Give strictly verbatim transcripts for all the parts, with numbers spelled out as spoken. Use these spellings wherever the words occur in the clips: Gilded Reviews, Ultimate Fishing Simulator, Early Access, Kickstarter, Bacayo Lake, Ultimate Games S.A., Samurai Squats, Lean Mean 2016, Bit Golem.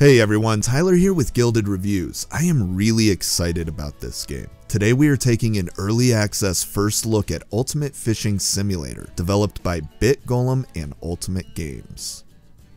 Hey everyone, Tyler here with Gilded Reviews. I am really excited about this game. Today we are taking an early access first look at Ultimate Fishing Simulator, developed by Bit Golem and Ultimate Games.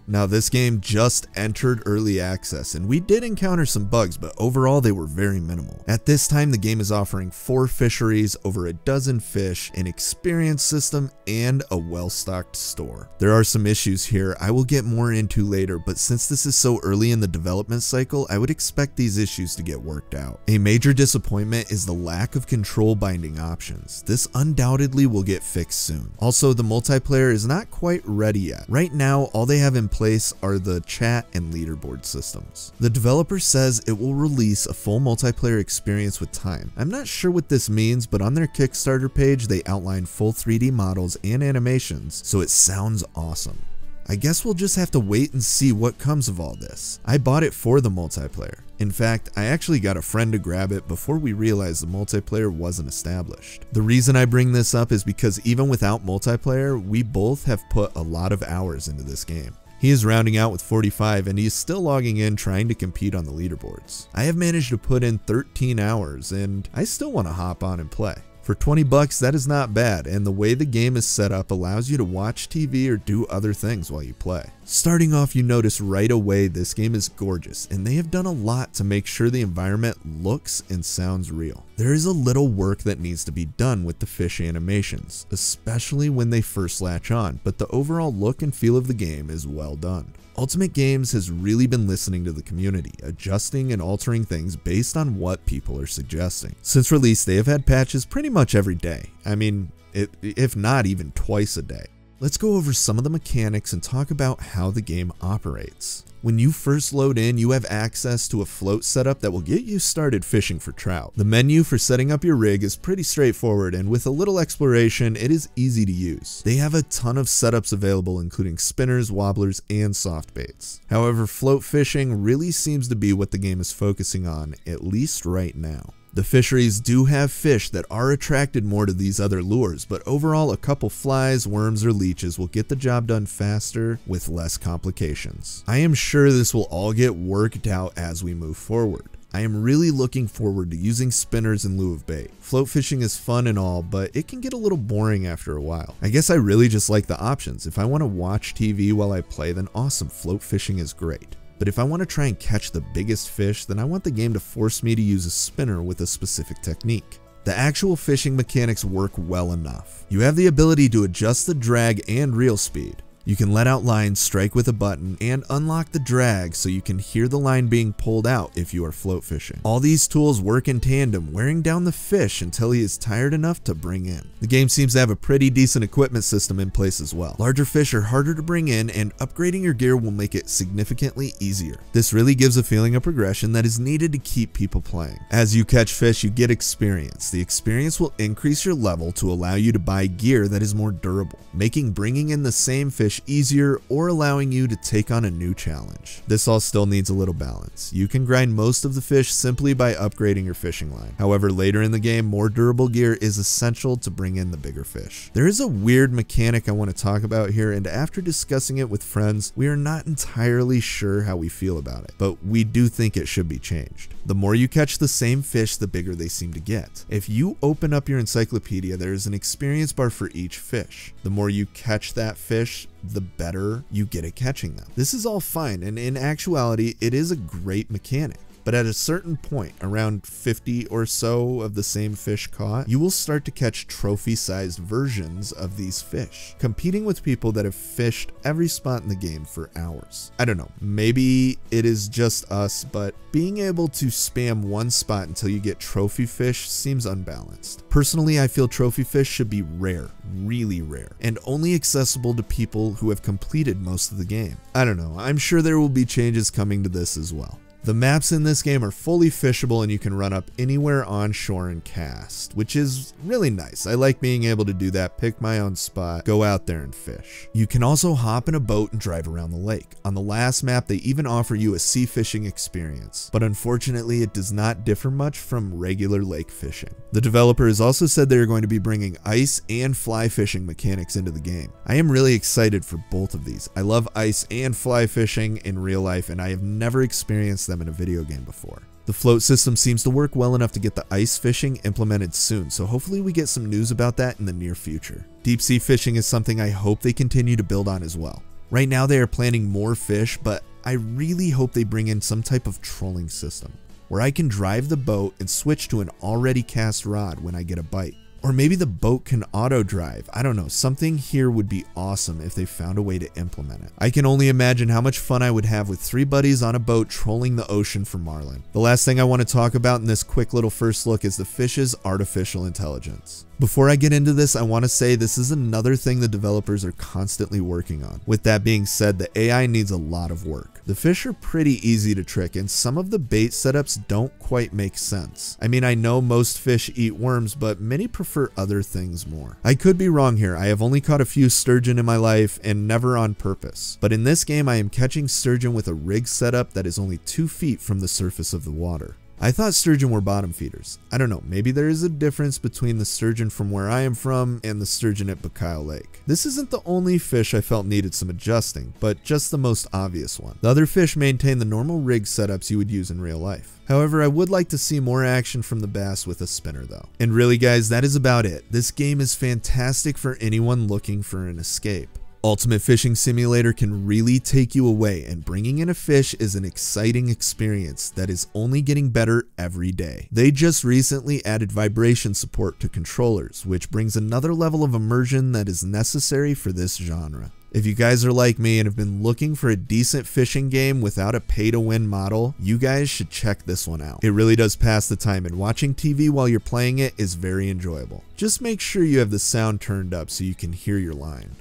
Now this game just entered early access and we did encounter some bugs, but overall they were very minimal. At this time the game is offering four fisheries, over a dozen fish, an experience system, and a well-stocked store. There are some issues here I will get more into later, but since this is so early in the development cycle, I would expect these issues to get worked out. A major disappointment is the lack of control binding options. This undoubtedly will get fixed soon. Also, the multiplayer is not quite ready yet. Right now all they have in place are the chat and leaderboard systems. The developer says it will release a full multiplayer experience with time. I'm not sure what this means, but on their Kickstarter page they outline full three D models and animations, so it sounds awesome. I guess we'll just have to wait and see what comes of all this. I bought it for the multiplayer. In fact, I actually got a friend to grab it before we realized the multiplayer wasn't established. The reason I bring this up is because even without multiplayer, we both have put a lot of hours into this game. He is rounding out with forty-five and he is still logging in trying to compete on the leaderboards. I have managed to put in thirteen hours and I still want to hop on and play. For twenty bucks, that is not bad, and the way the game is set up allows you to watch T V or do other things while you play. Starting off, you notice right away this game is gorgeous, and they have done a lot to make sure the environment looks and sounds real. There is a little work that needs to be done with the fish animations, especially when they first latch on, but the overall look and feel of the game is well done. Ultimate Games has really been listening to the community, adjusting and altering things based on what people are suggesting. Since release, they have had patches pretty much every day. I mean, it, if not even twice a day. Let's go over some of the mechanics and talk about how the game operates. When you first load in, you have access to a float setup that will get you started fishing for trout. The menu for setting up your rig is pretty straightforward, and with a little exploration, it is easy to use. They have a ton of setups available, including spinners, wobblers, and softbaits. However, float fishing really seems to be what the game is focusing on, at least right now. The fisheries do have fish that are attracted more to these other lures, but overall a couple flies, worms, or leeches will get the job done faster with less complications. I am sure this will all get worked out as we move forward. I am really looking forward to using spinners in lieu of bait. Float fishing is fun and all, but it can get a little boring after a while. I guess I really just like the options. If I want to watch T V while I play, then awesome, float fishing is great. But if I want to try and catch the biggest fish, then I want the game to force me to use a spinner with a specific technique. The actual fishing mechanics work well enough. You have the ability to adjust the drag and reel speed. You can let out lines, strike with a button, and unlock the drag so you can hear the line being pulled out if you are float fishing. All these tools work in tandem, wearing down the fish until he is tired enough to bring in. The game seems to have a pretty decent equipment system in place as well. Larger fish are harder to bring in, and upgrading your gear will make it significantly easier. This really gives a feeling of progression that is needed to keep people playing. As you catch fish, you get experience. The experience will increase your level to allow you to buy gear that is more durable, making bringing in the same fish easier or allowing you to take on a new challenge. This all still needs a little balance. You can grind most of the fish simply by upgrading your fishing line. However, later in the game, more durable gear is essential to bring in the bigger fish. There is a weird mechanic I want to talk about here, and after discussing it with friends, we are not entirely sure how we feel about it, but we do think it should be changed. The more you catch the same fish, the bigger they seem to get. If you open up your encyclopedia, there is an experience bar for each fish. The more you catch that fish, the better you get at catching them. This is all fine, and in actuality, it is a great mechanic. But at a certain point, around fifty or so of the same fish caught, you will start to catch trophy-sized versions of these fish, competing with people that have fished every spot in the game for hours. I don't know, maybe it is just us, but being able to spam one spot until you get trophy fish seems unbalanced. Personally, I feel trophy fish should be rare, really rare, and only accessible to people who have completed most of the game. I don't know, I'm sure there will be changes coming to this as well. The maps in this game are fully fishable and you can run up anywhere on shore and cast, which is really nice. I like being able to do that, pick my own spot, go out there and fish. You can also hop in a boat and drive around the lake. On the last map, they even offer you a sea fishing experience, but unfortunately it does not differ much from regular lake fishing. The developer has also said they are going to be bringing ice and fly fishing mechanics into the game. I am really excited for both of these. I love ice and fly fishing in real life, and I have never experienced that in a video game before. The float system seems to work well enough to get the ice fishing implemented soon, so hopefully we get some news about that in the near future. Deep sea fishing is something I hope they continue to build on as well. Right now they are planning more fish, but I really hope they bring in some type of trolling system, where I can drive the boat and switch to an already cast rod when I get a bite. Or maybe the boat can auto drive. I don't know, something here would be awesome if they found a way to implement it. I can only imagine how much fun I would have with three buddies on a boat trolling the ocean for marlin. The last thing I want to talk about in this quick little first look is the fish's artificial intelligence. Before I get into this, I want to say this is another thing the developers are constantly working on. With that being said, the A I needs a lot of work. The fish are pretty easy to trick, and some of the bait setups don't quite make sense. I mean, I know most fish eat worms, but many prefer other things more. I could be wrong here. I have only caught a few sturgeon in my life and never on purpose. But in this game, I am catching sturgeon with a rig setup that is only two feet from the surface of the water. I thought sturgeon were bottom feeders. I don't know, maybe there is a difference between the sturgeon from where I am from and the sturgeon at Bacayo Lake. This isn't the only fish I felt needed some adjusting, but just the most obvious one. The other fish maintain the normal rig setups you would use in real life. However, I would like to see more action from the bass with a spinner though. And really guys, that is about it. This game is fantastic for anyone looking for an escape. Ultimate Fishing Simulator can really take you away, and bringing in a fish is an exciting experience that is only getting better every day. They just recently added vibration support to controllers, which brings another level of immersion that is necessary for this genre. If you guys are like me and have been looking for a decent fishing game without a pay-to-win model, you guys should check this one out. It really does pass the time, and watching T V while you're playing it is very enjoyable. Just make sure you have the sound turned up so you can hear your line.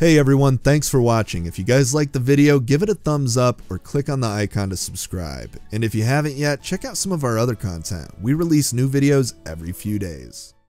Hey everyone, thanks for watching. If you guys liked the video, give it a thumbs up or click on the icon to subscribe. And if you haven't yet, check out some of our other content. We release new videos every few days.